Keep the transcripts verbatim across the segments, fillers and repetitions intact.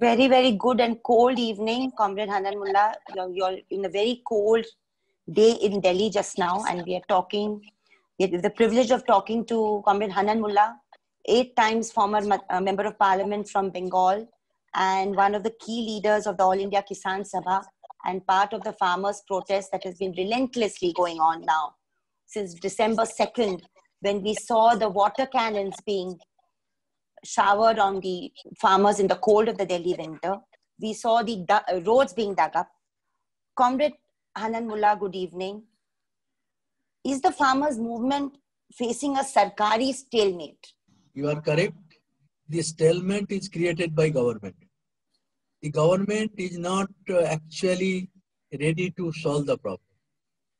Very, very good and cold evening, Comrade Hannan Mollah. You're, you're in a very cold day in Delhi just now, and we are talking, we have the privilege of talking to Comrade Hannan Mollah, eight times former uh, Member of Parliament from Bengal, and one of the key leaders of the All India Kisan Sabha, and part of the farmers' protest that has been relentlessly going on now since December second, when we saw the water cannons being showered on the farmers in the cold of the Delhi winter. We saw the roads being dug up. Comrade Hannan Mollah, good evening. Is the farmers' movement facing a Sarkari stalemate? You are correct. The stalemate is created by government. The government is not actually ready to solve the problem.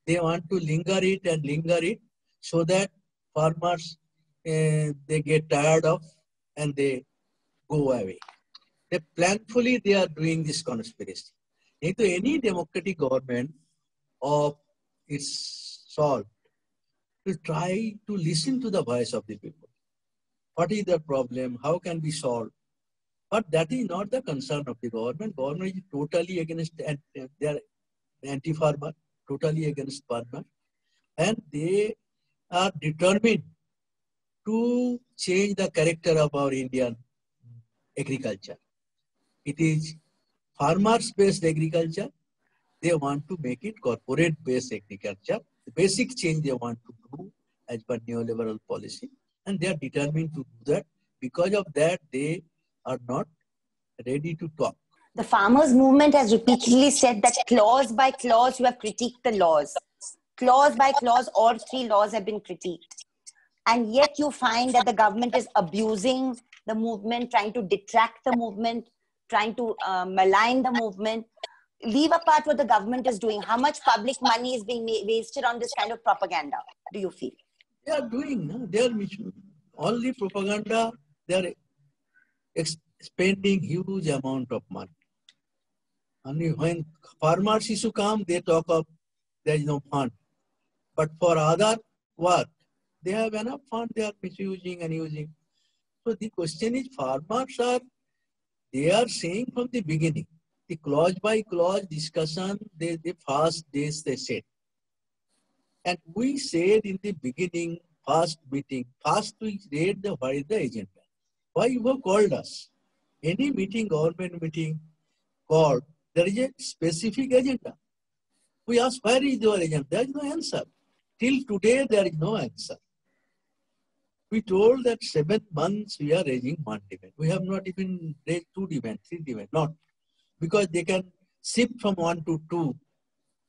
They want to linger it and linger it so that farmers, uh, they get tired of and they go away. They planfully, they are doing this conspiracy. Into any democratic government of its sort to try to listen to the voice of the people. What is the problem? How can be solved? But that is not the concern of the government. Government is totally against, they are anti-farmer, totally against farmer. And they are determined to change the character of our Indian agriculture. It is farmers-based agriculture. They want to make it corporate-based agriculture. The basic change they want to do as per neoliberal policy. And they are determined to do that. Because of that, they are not ready to talk. The farmers' movement has repeatedly said that clause by clause you have critiqued the laws. Clause by clause, all three laws have been critiqued. And yet you find that the government is abusing the movement, trying to detract the movement, trying to uh, malign the movement. Leave apart what the government is doing. How much public money is being wasted on this kind of propaganda, do you feel? They are doing, they are only propaganda, they are spending huge amount of money. Only when farmers issue come, they talk of there is no fund. But for other work, they have enough fund, they are misusing and using. So the question is, farmers are, they are saying from the beginning, the clause by clause discussion, they, the first days they said. And we said in the beginning, first meeting, first we read the, what is the agenda. Why you have called us? Any meeting, government meeting, called, there is a specific agenda. We asked, where is your agenda? There is no answer. Till today, there is no answer. We told that seven months we are raising one demand. We have not even raised two demand, three demand, not. Because they can shift from one to two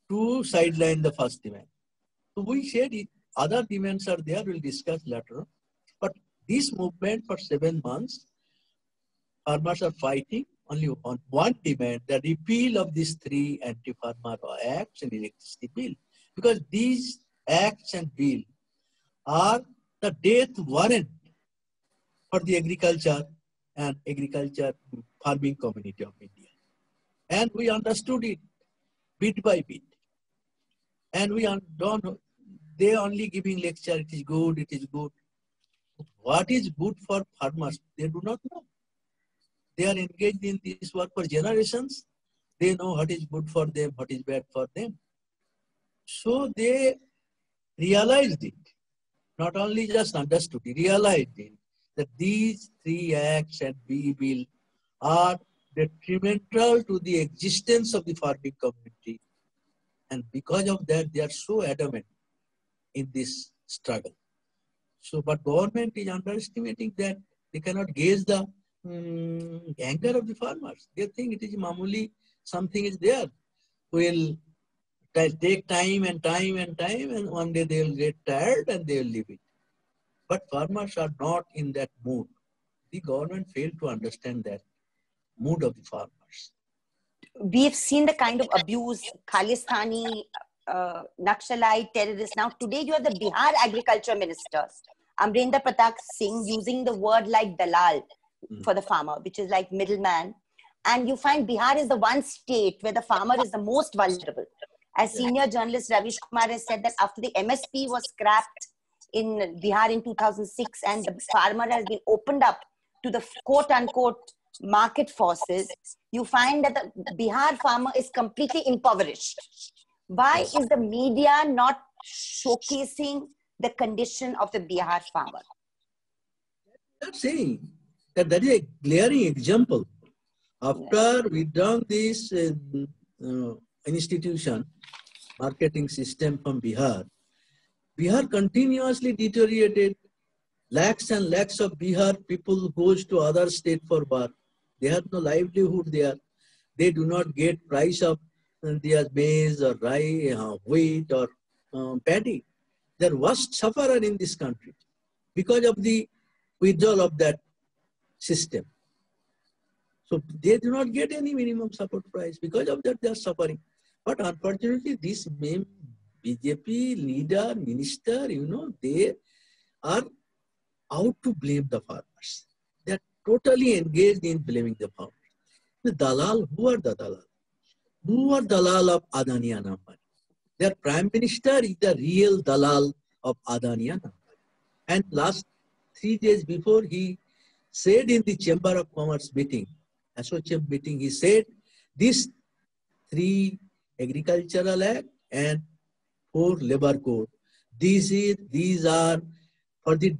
to sideline the first demand. So we said if other demands are there, we'll discuss later. But this movement for seven months, farmers are fighting only on one demand, the repeal of these three anti-farmer acts and electricity bill. Because these acts and bill are the death warrant for the agriculture and agriculture farming community of India. And we understood it bit by bit. And we don't, they only giving lecture, it is good, it is good. What is good for farmers, they do not know. They are engaged in this work for generations. They know what is good for them, what is bad for them. So they realized it. Not only just understood, he realized it, that these three acts and we will are detrimental to the existence of the farming community. And because of that, they are so adamant in this struggle. So, but government is underestimating that. They cannot gauge the um, anger of the farmers. They think it is mamuli, something is there. We'll They'll take time and time and time, and one day they will get tired and they will leave it. But farmers are not in that mood. The government failed to understand that mood of the farmers. We have seen the kind of abuse, Khalistani, uh, Naxalite, terrorists. Now today you have the Bihar Agriculture Minister, Amrenda Pratak Singh, using the word like dalal mm. for the farmer, which is like middleman. And you find Bihar is the one state where the farmer is the most vulnerable. As senior journalist Ravish Kumar has said that after the M S P was scrapped in Bihar in two thousand six and the farmer has been opened up to the quote-unquote market forces, you find that the Bihar farmer is completely impoverished. Why is the media not showcasing the condition of the Bihar farmer? I'm saying that that is a glaring example. After we done this uh, uh, institution, marketing system from Bihar, Bihar continuously deteriorated. Lakhs and lakhs of Bihar people goes to other state for work. They have no livelihood there. They do not get price of their maize or rye, or wheat or um, paddy. They're worst sufferer in this country because of the withdrawal of that system. So they do not get any minimum support price. Because of that, they are suffering. But unfortunately, this main B J P leader, minister, you know, they are out to blame the farmers. They are totally engaged in blaming the farmers. The dalal, who are the dalal? Who are dalal of Adani and Ambani? Their prime minister is the real dalal of Adani and Ambani. And last three days before, he said in the Chamber of Commerce meeting, Association meeting, he said, these three agricultural act and four labor code, these is these are for the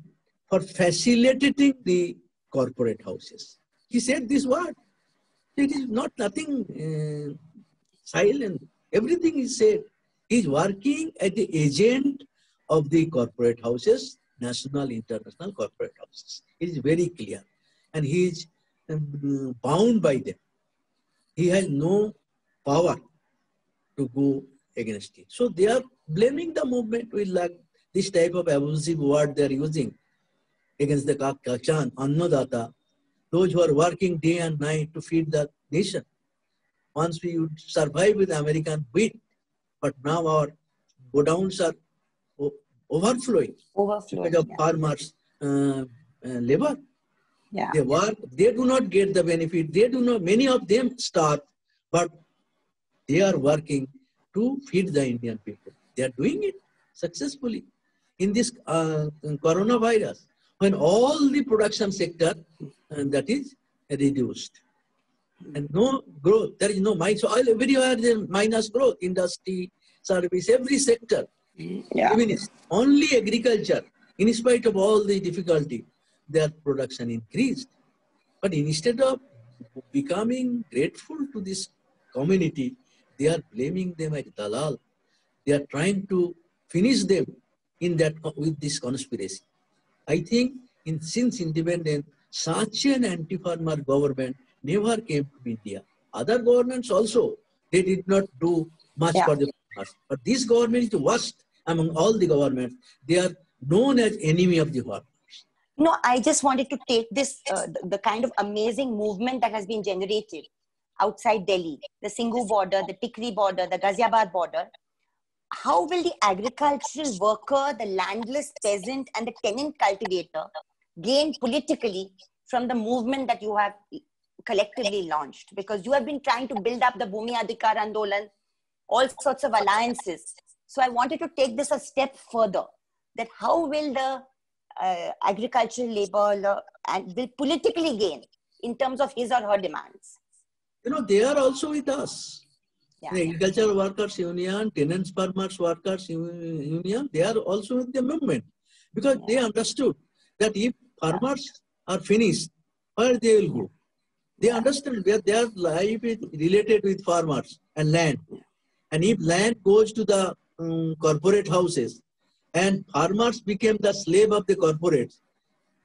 for facilitating the corporate houses. He said this word. It is not nothing uh, silent. Everything he said. He is working as the agent of the corporate houses, national, international corporate houses. It is very clear. And he is um, bound by them. He has no power to go against it. So they are blaming the movement with like this type of abusive word they are using against the Kakchan, Annadata, those who are working day and night to feed the nation. Once we would survive with American wheat, but now our godowns are overflowing, overflowing because of yeah. farmers' uh, uh, labor. Yeah. They work, they do not get the benefit. They do not, many of them starve, but they are working to feed the Indian people. They are doing it successfully. In this uh, coronavirus, when all the production sector uh, that is reduced and no growth, there is no minus. So everywhere there is minus growth, industry, service, every sector. Yeah. Even only agriculture, in spite of all the difficulty, their production increased. But instead of becoming grateful to this community, they are blaming them as dalal. They are trying to finish them in that with this conspiracy. I think in, since independence, such an anti-farmer government never came to India. Other governments also, they did not do much yeah. for the farmers. But this government is the worst among all the governments. They are known as enemy of the farmers. No, I just wanted to take this, uh, the kind of amazing movement that has been generated outside Delhi, the Singhu border, the Tikri border, the Ghaziabad border. How will the agricultural worker, the landless peasant and the tenant cultivator gain politically from the movement that you have collectively launched? Because you have been trying to build up the Bhumi Adhikar Andolan, all sorts of alliances. So I wanted to take this a step further, that how will the uh, agricultural laborer and will politically gain in terms of his or her demands? You know, they are also with us. Yeah. The Agricultural Workers Union, Tenants Farmers Workers Union, they are also with the movement. Because yeah. they understood that if farmers yeah. are finished, where they will go? They yeah. understood that their life is related with farmers and land. Yeah. And if land goes to the um, corporate houses and farmers became the slave of the corporates,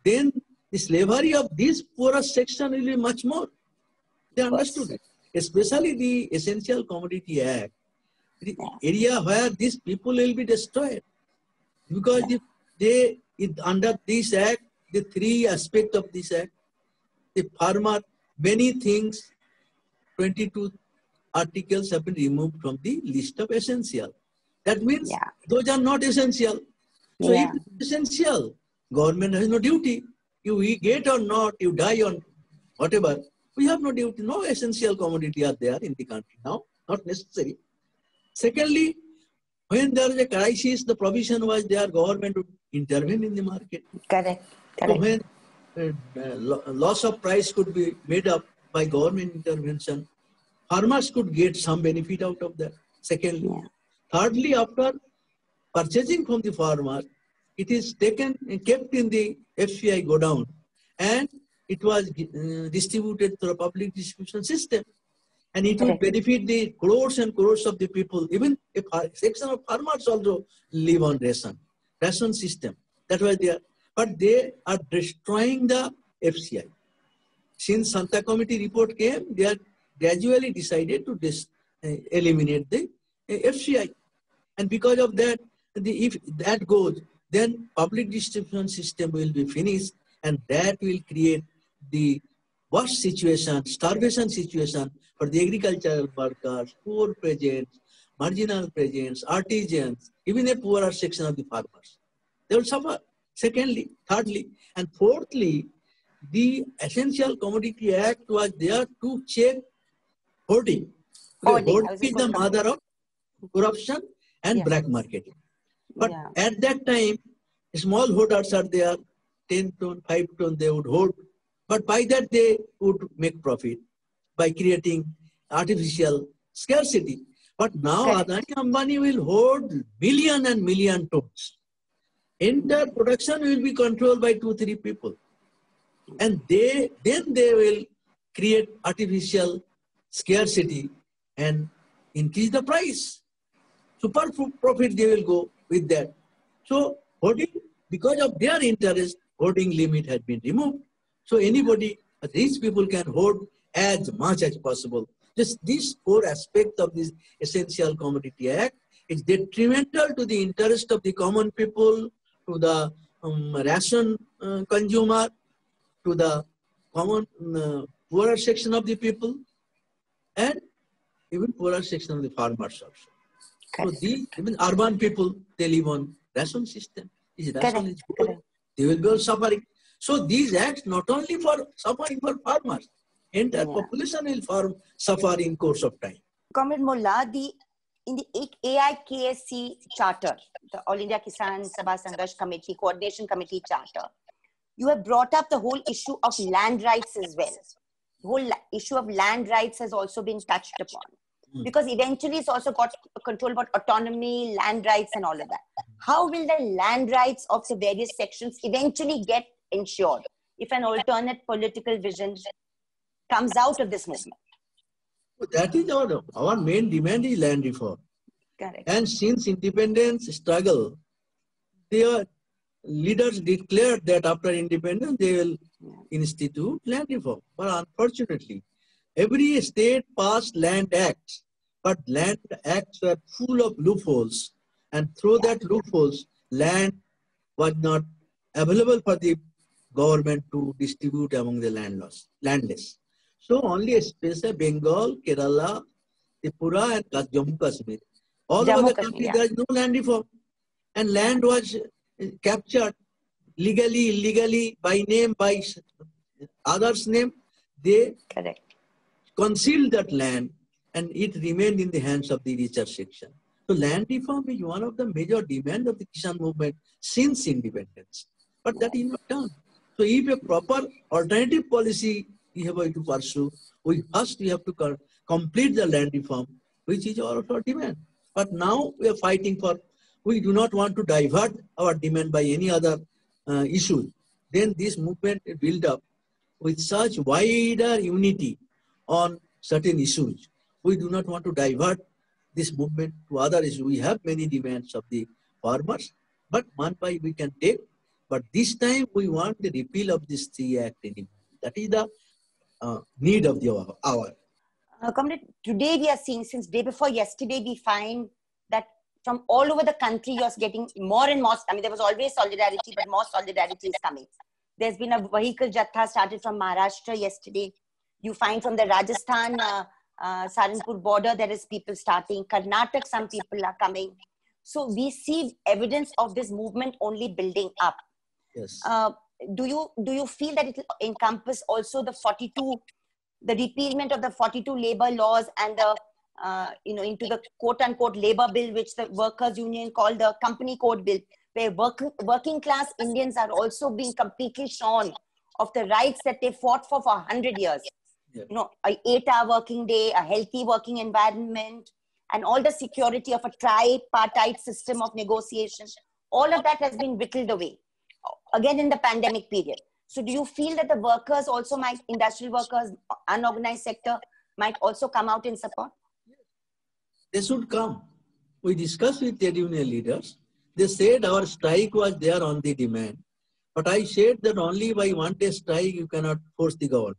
then the slavery of this poorest section will be much more. They understood it. Especially the Essential Commodity Act, the area where these people will be destroyed. Because if they, if under this act, the three aspects of this act, the farmer, many things, twenty-two articles have been removed from the list of essential. That means yeah. those are not essential. So yeah. if it's essential, government has no duty. You we get or not, you die or whatever. We have no duty, no essential commodity are there in the country now, not necessary. Secondly, when there is a crisis, the provision was there, government would intervene in the market. Correct, correct. So when loss of price could be made up by government intervention. Farmers could get some benefit out of that. Secondly, thirdly, after purchasing from the farmer, it is taken and kept in the F C I godown, and it was uh, distributed through a public distribution system, and it would benefit the crores and crores of the people. Even a section of farmers also live on ration, ration system. That was there, but they are destroying the F C I. Since Santa Committee report came, they are gradually decided to dis, uh, eliminate the uh, F C I, and because of that, the, if that goes, then public distribution system will be finished, and that will create the worst situation, starvation situation for the agricultural workers, poor peasants, marginal peasants, artisans, even a poorer section of the farmers. They will suffer. Secondly, thirdly, and fourthly, the Essential Commodity Act was there to check hoarding. Hoarding, hoarding is the mother of corruption and yeah. black marketing. But yeah. at that time, small hoarders are there, ten ton, five ton, they would hoard. But by that, they would make profit by creating artificial scarcity. But now okay. Adani Ambani will hoard million and million tons. Entire production will be controlled by two, three people. And they then they will create artificial scarcity and increase the price. Super profit they will go with that. So hoarding, because of their interest, hoarding limit has been removed. So anybody, these people can hoard as much as possible. Just these four aspects of this Essential Commodity Act is detrimental to the interest of the common people, to the um, ration uh, consumer, to the common uh, poorer section of the people, and even poorer section of the farmers also. So these, even urban people, they live on ration system. Is ration is good, they will be all suffering. So these acts not only for suffering for farmers, entire yeah. population will farm, suffer in course of time. Comrade Mollah, the in the A I K S C charter, the All India Kisan Sabha Sangharsh Committee Coordination Committee charter, you have brought up the whole issue of land rights as well. The whole issue of land rights has also been touched upon. Because eventually it's also got control about autonomy, land rights and all of that. How will the land rights of the various sections eventually get ensured if an alternate political vision comes out of this movement? That is our, our main demand is land reform. Correct. And since independence struggle, their leaders declared that after independence they will institute land reform. But unfortunately, every state passed land acts, but land acts were full of loopholes, and through that loopholes, land was not available for the government to distribute among the landless. landless. So only especially Bengal, Kerala, Tripura, and Jammu Kashmir. All over the country, yeah. there is no land reform, and land was captured legally, illegally, by name, by others' name. They correct. Concealed that land, and it remained in the hands of the richer section. So land reform is one of the major demands of the Kisan movement since independence. But that is not done. So if a proper alternative policy we have to pursue, we first we have to complete the land reform, which is our demand. But now we are fighting for, we do not want to divert our demand by any other uh, issue. Then this movement build up with such wider unity on certain issues. We do not want to divert this movement to other issues. We have many demands of the farmers, but one by we can take. But this time we want the repeal of this three act anymore. That is the uh, need of the hour. Uh, Comrade, today we are seeing, since day before yesterday, we find that from all over the country, you're getting more and more. I mean, there was always solidarity, but more solidarity is coming. There's been a vehicle jatha started from Maharashtra yesterday. You find from the Rajasthan, uh, uh, Saranpur border, there is people starting. Karnataka, some people are coming. So we see evidence of this movement only building up. Yes. Uh, do you do you feel that it will encompass also the forty-two, the repealment of the forty-two labor laws and the uh, you know into the quote unquote labor bill, which the workers union called the company code bill, where work, working class Indians are also being completely shorn of the rights that they fought for for one hundred years. Yeah. You know, an eight-hour working day, a healthy working environment, and all the security of a tripartite system of negotiation. All of that has been whittled away, again in the pandemic period. So do you feel that the workers also might, industrial workers, unorganized sector, might also come out in support? They should come. We discussed with trade union leaders. They said our strike was there on the demand. But I said that only by one day strike you cannot force the government.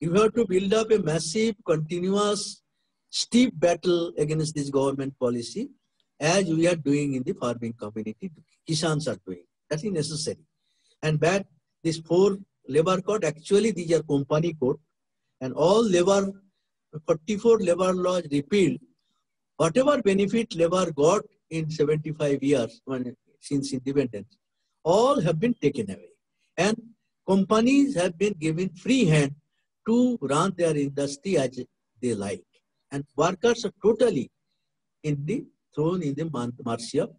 You have to build up a massive, continuous, steep battle against this government policy, as we are doing in the farming community. Kisans are doing. That is necessary. And that this four labor code, actually these are company code, and all labor, forty-four labor laws repealed. Whatever benefit labor got in seventy-five years when, since independence, all have been taken away. And companies have been given free hand to run their industry as they like. And workers are totally in the, thrown in the mercy of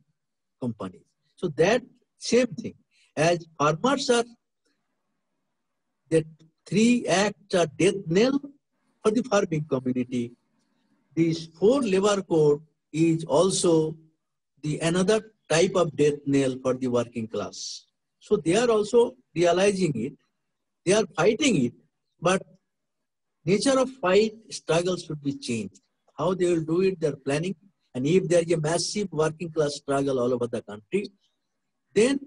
companies. So that same thing. As farmers are, the three acts are death knell for the farming community. This four labor code is also the another type of death knell for the working class. So they are also realizing it. They are fighting it. But nature of fight, struggle should be changed. How they will do it, they are planning. And if there is a massive working class struggle all over the country, then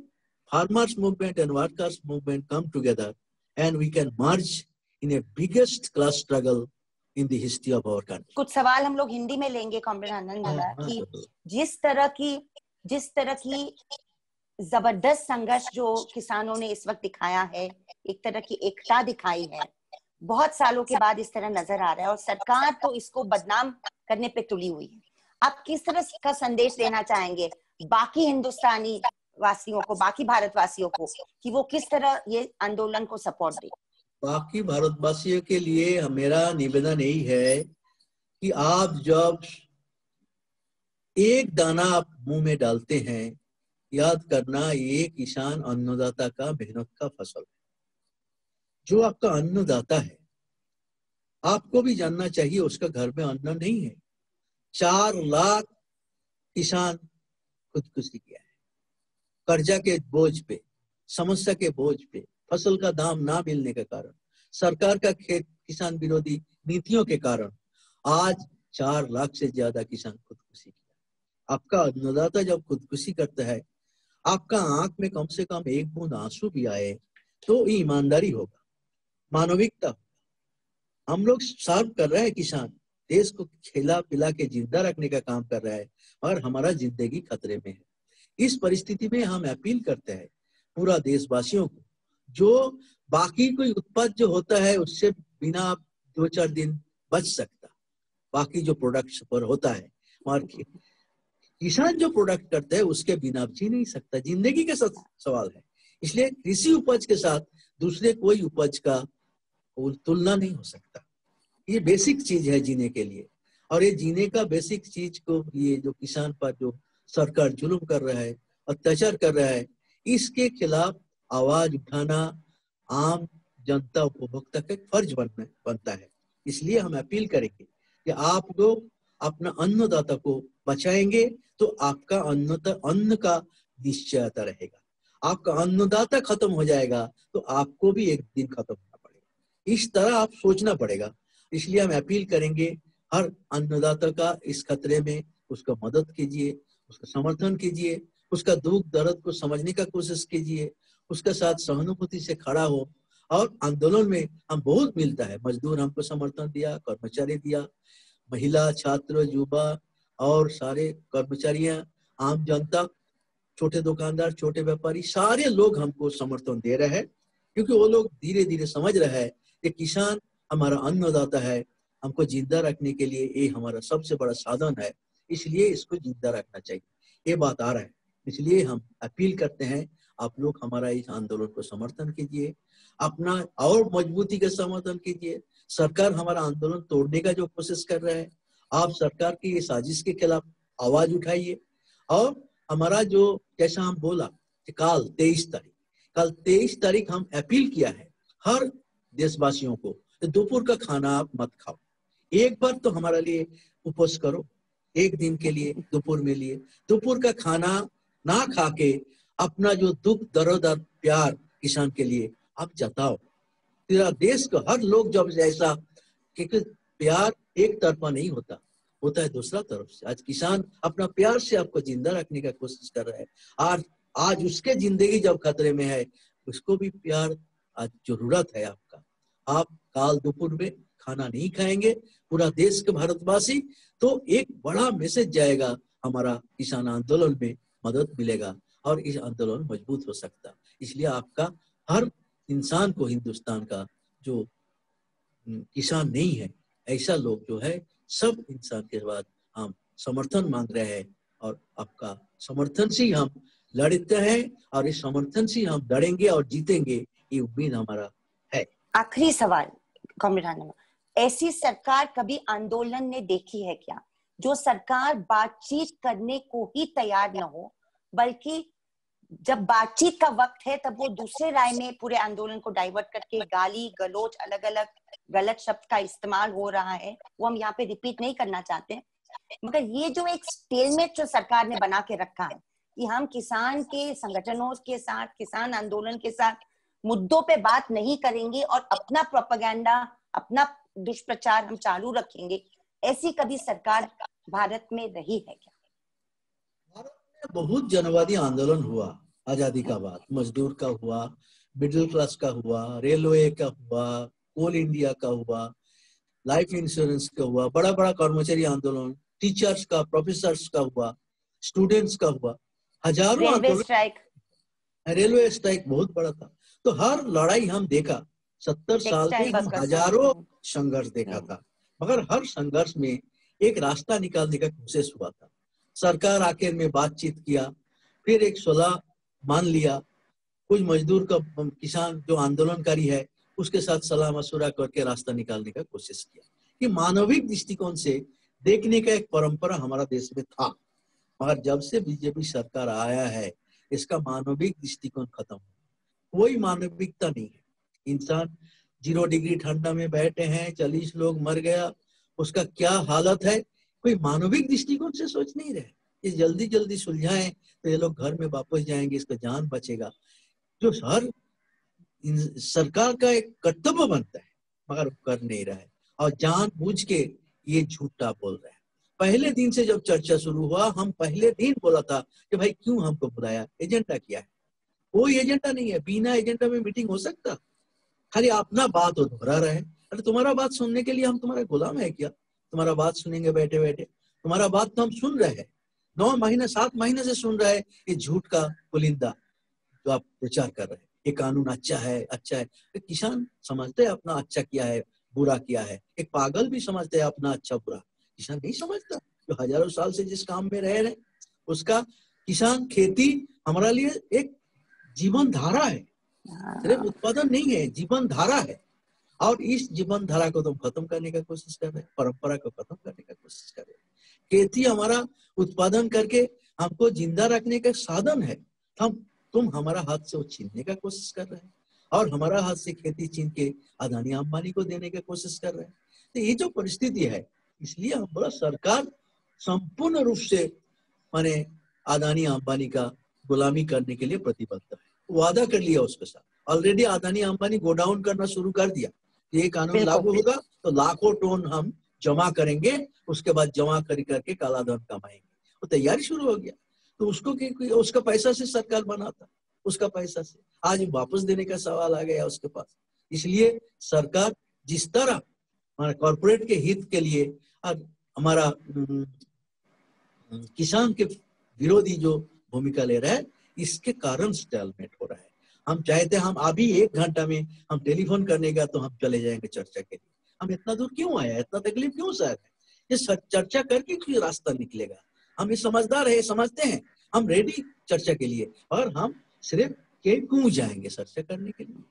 farmers movement and workers movement come together and we can merge in a biggest class struggle in the history of our country. कुछ सवाल हम लोग हिंदी में लेंगे comrade आनंद माला कि जिस तरह की जिस तरह की जबरदस्त संघर्ष जो किसानों ने इस वक्त दिखाया है, एक तरह की एकता दिखाई है, बहुत सालों के बाद इस तरह नजर आ रहा है और सरकार तो इसको बदनाम करने पे तुली हुई है. आप किस तरह का संदेश देना चाहेंगे बाकी हिंदुस्तानी वासियों को, बाकी भारतवासियों को, कि वो किस तरह ये आंदोलन को सपोर्ट दें? बाकी भारतवासियों के लिए मेरा निवेदन यही है कि आप जब एक दाना आप मुंह में डालते हैं, याद करना ये किसान अन्नदाता का मेहनत का फसल है, जो आपका अन्नदाता है. आपको भी जानना चाहिए उसका घर में अन्न नहीं है. चार लाख किसान खुदकुशी किया है कर्जा के बोझ पे, समस्या के बोझ पे, फसल का दाम ना मिलने के कारण, सरकार का खेत किसान विरोधी नीतियों के कारण आज चार लाख से ज्यादा किसान खुदकुशी किया. आपका अन्नदाता जब खुदकुशी करता है, आपका आंख में कम से कम एक बूंद आंसू भी आए तो ईमानदारी होगा, मानविकता. हम लोग सर्व कर रहे हैं, किसान देश को खिला पिला के जिंदा रखने का काम कर रहा है और हमारा जिंदगी खतरे में है. इस परिस्थिति में हम अपील करते हैं पूरा देशवासियों को, जो बाकी कोई उत्पाद जो होता है उससे बिना आप दो चार दिन बच सकता, बाकी जो प्रोडक्ट्स पर होता है मार्केट, किसान जो प्रोडक्ट करते हैं उसके बिना आप जी नहीं सकता, जिंदगी के साथ सवाल है. इसलिए कृषि उपज के साथ दूसरे कोई उपज का तुलना नहीं हो सकता. ये बेसिक चीज है जीने के लिए, और ये जीने का बेसिक चीज को लिए जो किसान पर जो सरकार जुल्म कर रहा है, अत्याचार कर रहा है, इसके खिलाफ आवाज उठाना आम जनता उपभोक्ता का फर्ज बनना बनता है. इसलिए हम अपील करेंगे कि आप लोग अपना अन्नदाता को बचाएंगे तो आपका अन्नदाता अन्न का निश्चयता रहेगा. आपका अन्नदाता खत्म हो जाएगा तो आपको भी एक दिन खत्म होना पड़ेगा. इस तरह आप सोचना पड़ेगा. इसलिए हम अपील करेंगे हर अन्नदाता का इस खतरे में, उसका मदद कीजिए, उसका समर्थन कीजिए, उसका दुख दर्द को समझने का कोशिश कीजिए, उसके साथ सहानुभूति से खड़ा हो. और आंदोलन में हम बहुत मिलता है, मजदूर हमको समर्थन दिया, कर्मचारी दिया, महिला, छात्र, युवा और सारे कर्मचारियां, आम जनता, छोटे दुकानदार, छोटे व्यापारी, सारे लोग हमको समर्थन दे रहे हैं, क्योंकि वो लोग धीरे धीरे समझ रहे हैं कि किसान हमारा अन्नदाता है, हमको जिंदा रखने के लिए ये हमारा सबसे बड़ा साधन है, इसलिए इसको जिंदा रखना चाहिए. ये बात आ रहा है. इसलिए हम अपील करते हैं आप लोग हमारा इस आंदोलन को समर्थन कीजिए, अपना और मजबूती का समर्थन कीजिए. सरकार हमारा आंदोलन तोड़ने का जो कोशिश कर रहा है, आप सरकार की इस साजिश के खिलाफ आवाज उठाइए. और हमारा जो, जैसा हम बोला, काल तेईस तारीख कल तेईस तारीख हम अपील किया है हर देशवासियों को, दोपहर का खाना आप मत खाओ, एक बार तो हमारे लिए उपवास करो एक दिन के लिए दोपहर में लिए, दोपहर का खाना ना खा के अपना जो दुख दर्द और प्यार किसान के लिए आप जताओ। तेरा देश का हर लोग जब जैसा, क्योंकि प्यार एक तरफा नहीं होता, होता है दूसरा तरफ से। आज किसान अपना प्यार से आपको जिंदा रखने का कोशिश कर रहा है और आज उसके जिंदगी जब खतरे में है उसको भी प्यार आज जरूरत है आपका। आप काल दोपहर में खाना नहीं खाएंगे पूरा देश के भारतवासी, तो एक बड़ा मैसेज जाएगा हमारा, किसान आंदोलन में मदद मिलेगा और इस आंदोलन मजबूत हो सकता। इसलिए आपका हर इंसान को, हिंदुस्तान का जो किसान नहीं है ऐसा लोग जो है सब इंसान के बाद हम समर्थन मांग रहे हैं और आपका समर्थन से हम लड़ते हैं और इस समर्थन से हम लड़ेंगे और जीतेंगे, ये उम्मीद हमारा है। आखिरी सवाल कॉमरेड, ऐसी सरकार कभी आंदोलन ने देखी है क्या, जो सरकार बातचीत करने को ही तैयार न हो, बल्कि जब बातचीत का वक्त है तब वो दूसरे राय में पूरे आंदोलन को डाइवर्ट करके गाली गलोच अलग अलग गलत शब्द का इस्तेमाल हो रहा है, वो हम यहाँ पे रिपीट नहीं करना चाहते, मगर ये जो एक स्टेलमेट जो सरकार ने बना के रखा है कि हम किसान के संगठनों के साथ, किसान आंदोलन के साथ मुद्दों पे बात नहीं करेंगे और अपना प्रोपेगेंडा, अपना दुष्प्रचार हम चालू रखेंगे, ऐसी कभी सरकार भारत में रही है क्या? भारत में बहुत जनवादी आंदोलन हुआ आजादी का बाद, मजदूर का हुआ, मिडिल क्लास का हुआ, रेलवे का हुआ, कोल इंडिया का हुआ, लाइफ इंश्योरेंस का हुआ, बड़ा बड़ा कर्मचारी आंदोलन, टीचर्स का, प्रोफेसर्स का हुआ, स्टूडेंट्स का हुआ, हजारों रेलवे स्ट्राइक, रेलवे स्ट्राइक बहुत बड़ा था। तो हर लड़ाई हम देखा, सत्तर साल में हजारों संघर्ष देखा था, मगर हर संघर्ष में एक रास्ता निकालने का कोशिश हुआ था। सरकार आखिर में बातचीत किया, फिर एक सलाह मान लिया, कुछ मजदूर का किसान जो आंदोलनकारी है उसके साथ सलाह मशुरा करके रास्ता निकालने का कोशिश किया कि मानविक दृष्टिकोण से देखने का एक परंपरा हमारा देश में था, मगर जब से बीजेपी सरकार आया है इसका मानविक दृष्टिकोण खत्म हुआ, कोई मानविकता नहीं है। इंसान जीरो डिग्री ठंडा में बैठे हैं, चालीस लोग मर गया, उसका क्या हालत है, कोई मानविक दृष्टिकोण से सोच नहीं रहे। ये जल्दी जल्दी सुलझाएं तो ये लोग घर में वापस जाएंगे, इसका जान बचेगा, जो हर सरकार का एक कर्तव्य बनता है, मगर कर नहीं रहा है और जान बूझ के ये झूठा बोल रहा है। पहले दिन से जब चर्चा शुरू हुआ, हम पहले दिन बोला था कि भाई क्यों हमको बुलाया, एजेंडा क्या है, कोई एजेंडा नहीं है, बिना एजेंडा में मीटिंग हो सकता, खाली अपना बात दोहरा रहे। अरे तुम्हारा बात सुनने के लिए हम तुम्हारा गुलाम है क्या, तुम्हारा बात सुनेंगे बैठे बैठे, तुम्हारा बात तो हम सुन रहे हैं नौ महीने सात महीने से सुन रहे हैं, ये झूठ का पुलिंदा जो आप प्रचार कर रहे हैं, ये कानून अच्छा है अच्छा है, तो किसान समझते है अपना अच्छा किया है बुरा किया है, एक पागल भी समझते है अपना अच्छा बुरा, किसान नहीं समझता जो हजारों साल से जिस काम में रह रहे उसका। किसान खेती हमारा लिए एक जीवन धारा है, सिर्फ उत्पादन नहीं है, जीवन धारा है, और इस जीवन धारा को तुम खत्म करने का कोशिश कर रहे हैं, परंपरा को खत्म करने का कोशिश कर रहे हैं। खेती हमारा उत्पादन करके हमको जिंदा रखने का साधन है, हम तुम हमारा हाथ से वो छीनने का कोशिश कर रहे हैं और हमारा हाथ से खेती छीन के अदानी अंबानी को देने का कोशिश कर रहे हैं। तो ये जो परिस्थिति है, इसलिए हम बोला सरकार संपूर्ण रूप से माने अदानी अंबानी का गुलामी करने के लिए प्रतिबद्ध है, वादा कर लिया उसके साथ। ऑलरेडी अदानी अंबानी गोडाउन करना शुरू कर दिया, ये कानून लागू होगा तो लाखों टन हम जमा करेंगे, उसके बाद जमा कर करके कालाधन कमाएंगे, वो तैयारी शुरू हो गया। तो उसको कि उसका पैसा से सरकार बनाता, उसका पैसा से आज वापस देने का सवाल आ गया उसके पास। इसलिए सरकार जिस तरह हमारा कॉर्पोरेट के हित के लिए और हमारा किसान के विरोधी जो भूमिका ले रहा है, इसके कारण स्टेलमेट हो रहा है। हम चाहते हम अभी एक घंटा में हम टेलीफोन करने का तो हम चले जाएंगे चर्चा के लिए, हम इतना दूर क्यों आया, इतना तकलीफ क्यों सह रहे, ये चर्चा करके कोई रास्ता निकलेगा। हम ये समझदार है, समझते हैं, हम रेडी चर्चा के लिए, और हम सिर्फ क्यों जाएंगे चर्चा करने के लिए,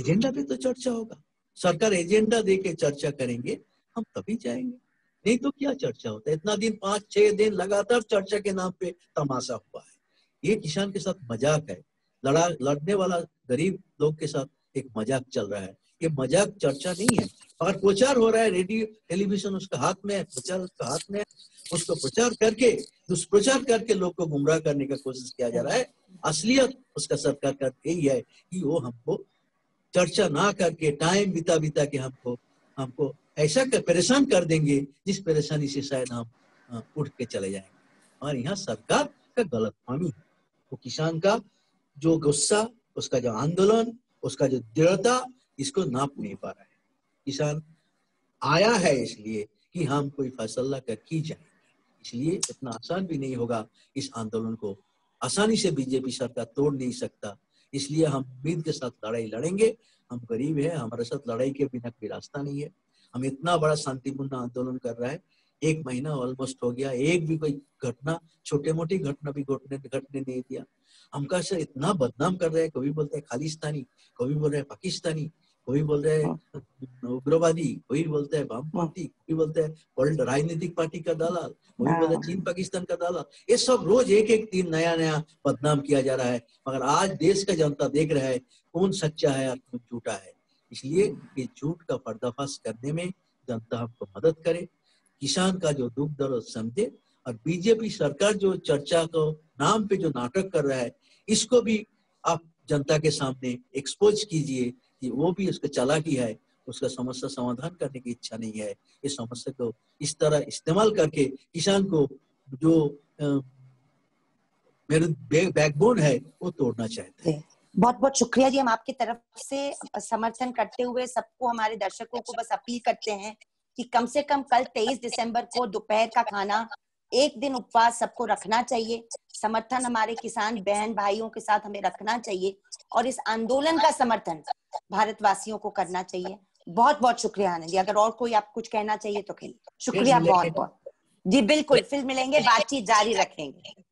एजेंडा पे तो चर्चा होगा, सरकार एजेंडा दे के चर्चा करेंगे हम तभी जाएंगे, नहीं तो क्या चर्चा होता है। इतना दिन पाँच छह दिन लगातार चर्चा के नाम पे तमाशा हुआ है, ये किसान के साथ मजाक है। लड़ा लड़ने वाला गरीब लोग के साथ एक मजाक चल रहा है। ये मजाक चर्चा नहीं है, और प्रचार हो रहा है। रेडियो टेलीविजन उसका हाथ में है, प्रचार उसका हाथ में है। उसको प्रचार करके, दुष्प्रचार करके लोग को गुमराह करने का कोशिश किया जा रहा है। असलियत उसका सरकार का यही है कि वो हमको चर्चा ना करके टाइम बिता बिता के हमको हमको ऐसा कर, परेशान कर देंगे जिस परेशानी से शायद हम उठ के चले जाएंगे। और यहाँ सरकार का गलतफहमी है। वो किसान का जो गुस्सा, उसका जो आंदोलन, उसका जो दृढ़ता, इसको नाप नहीं पा रहा है। किसान आया है इसलिए कि हम कोई फैसला करके जाएंगे, इसलिए इतना आसान भी नहीं होगा। इस आंदोलन को आसानी से बीजेपी सरकार तोड़ नहीं सकता, इसलिए हम उम्मीद के साथ लड़ाई लड़ेंगे। हम गरीब हैं, हमारे साथ लड़ाई के बिना कोई रास्ता नहीं है। हम इतना बड़ा शांतिपूर्ण आंदोलन कर रहे हैं, एक महीना ऑलमोस्ट हो गया, एक भी कोई घटना, छोटे मोटी घटना भी घटने घटने नहीं दिया। हम का सर इतना बदनाम कर रहे हैं, कभी बोलते हैं खालिस्तानी, कभी बोल रहे हैं पाकिस्तानी, कोई बोल रहे हैं उग्रवादी, कोई बोलते हैं वामपंथी, कोई बोलते हैं वर्ल्ड राजनीतिक पार्टी का दलाल, कोई बोलते हैं चीन पाकिस्तान का दलाल। ये सब रोज एक एक दिन नया नया बदनाम किया जा रहा है। मगर आज देश का जनता देख रहा है कौन सच्चा है और कौन झूठा है। इसलिए ये झूठ का पर्दाफाश करने में जनता हमको मदद करे, किसान का जो दुख दर्द समझे। और बीजेपी सरकार जो चर्चा को नाम पे जो नाटक कर रहा है, इसको भी आप जनता के सामने एक्सपोज कीजिए कि वो भी उसका चालाकी है, उसका समस्या समाधान करने की इच्छा नहीं है। इस समस्या को इस तरह इस्तेमाल करके किसान को जो मेरे बैकबोन है वो तोड़ना चाहते हैं। बहुत बहुत शुक्रिया जी। हम आपकी तरफ से समर्थन करते हुए सबको, हमारे दर्शकों को बस अपील करते हैं कि कम से कम कल तेईस दिसंबर को दोपहर का खाना, एक दिन उपवास सबको रखना चाहिए। समर्थन हमारे किसान बहन भाइयों के साथ हमें रखना चाहिए और इस आंदोलन का समर्थन भारतवासियों को करना चाहिए। बहुत बहुत शुक्रिया आनंद जी। अगर और कोई आप कुछ कहना चाहिए तो कहिए। शुक्रिया बहुत बहुत जी। बिल्कुल, फिर मिलेंगे, बातचीत जारी रखेंगे।